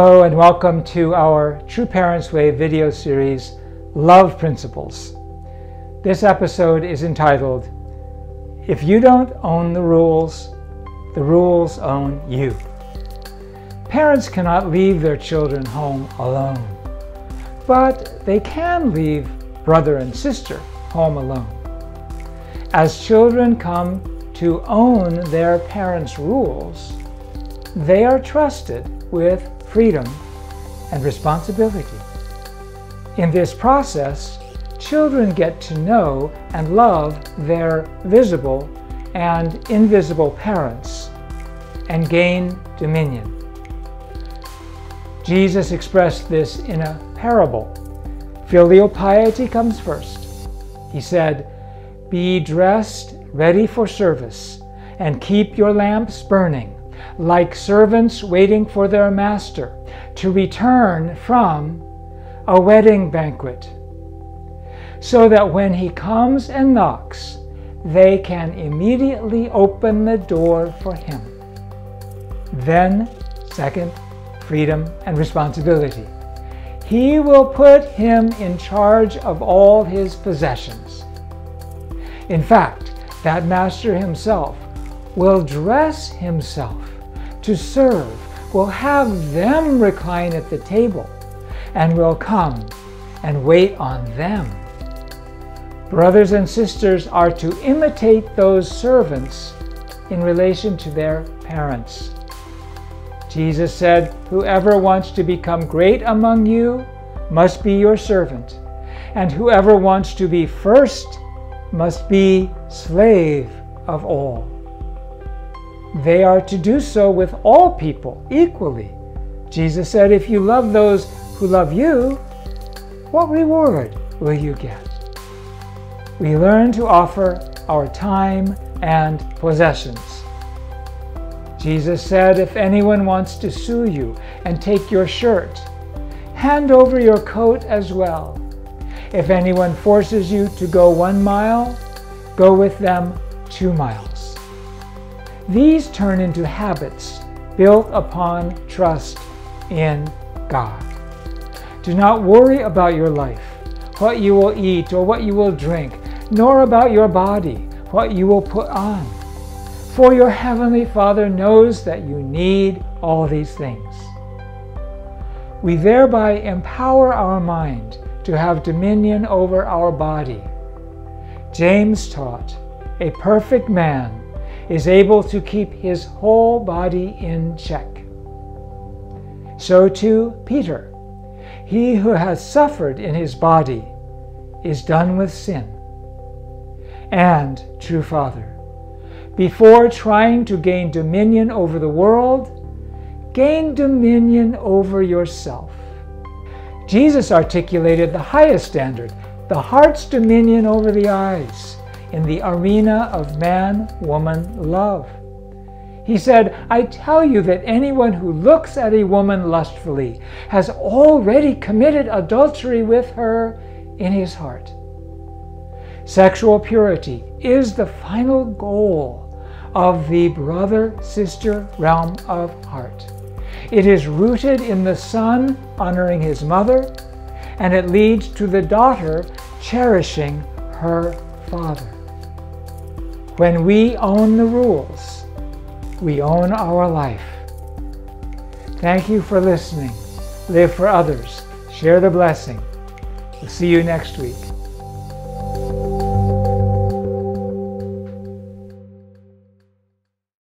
Hello and welcome to our True Parents Way video series, Love Principles. This episode is entitled, If You Don't Own the Rules Own You. Parents cannot leave their children home alone, but they can leave brother and sister home alone. As children come to own their parents' rules, they are trusted with freedom and responsibility. In this process, children get to know and love their visible and invisible parents and gain dominion. Jesus expressed this in a parable. Filial piety comes first. He said, "Be dressed, ready for service, and keep your lamps burning, like servants waiting for their master to return from a wedding banquet, so that when he comes and knocks, they can immediately open the door for him." Then, second, freedom and responsibility. He will put him in charge of all his possessions. In fact, that master himself will dress himself to serve, will have them recline at the table, and will come and wait on them. Brothers and sisters are to imitate those servants in relation to their parents. Jesus said, "Whoever wants to become great among you must be your servant, and whoever wants to be first must be slave of all." They are to do so with all people equally. Jesus said, "If you love those who love you, what reward will you get?" We learn to offer our time and possessions. Jesus said, "If anyone wants to sue you and take your shirt, hand over your coat as well. If anyone forces you to go 1 mile, go with them 2 miles." These turn into habits built upon trust in God. Do not worry about your life, what you will eat or what you will drink, nor about your body, what you will put on. For your Heavenly Father knows that you need all these things. We thereby empower our mind to have dominion over our body. James taught, "A perfect man is able to keep his whole body in check." So too Peter, "He who has suffered in his body is done with sin." And true Father, before trying to gain dominion over the world, gain dominion over yourself. Jesus articulated the highest standard, the heart's dominion over the eyes, in the arena of man-woman love. He said, "I tell you that anyone who looks at a woman lustfully has already committed adultery with her in his heart." Sexual purity is the final goal of the brother-sister realm of heart. It is rooted in the son honoring his mother, and it leads to the daughter cherishing her father. When we own the rules, we own our life. Thank you for listening. Live for others. Share the blessing. We'll see you next week.